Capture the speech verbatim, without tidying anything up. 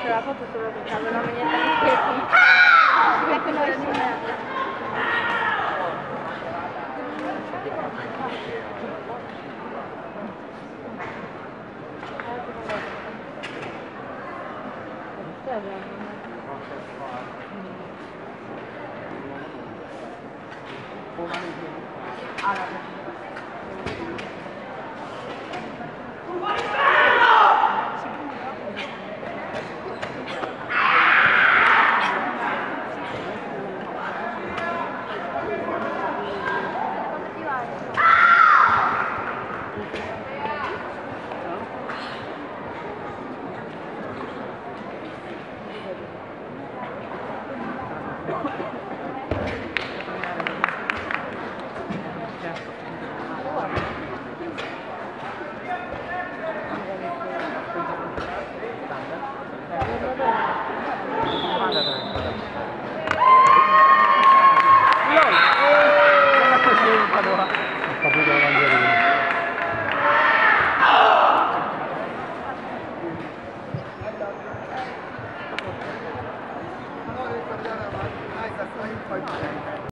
chorava tudo, eu contava na manhã também. Thank you.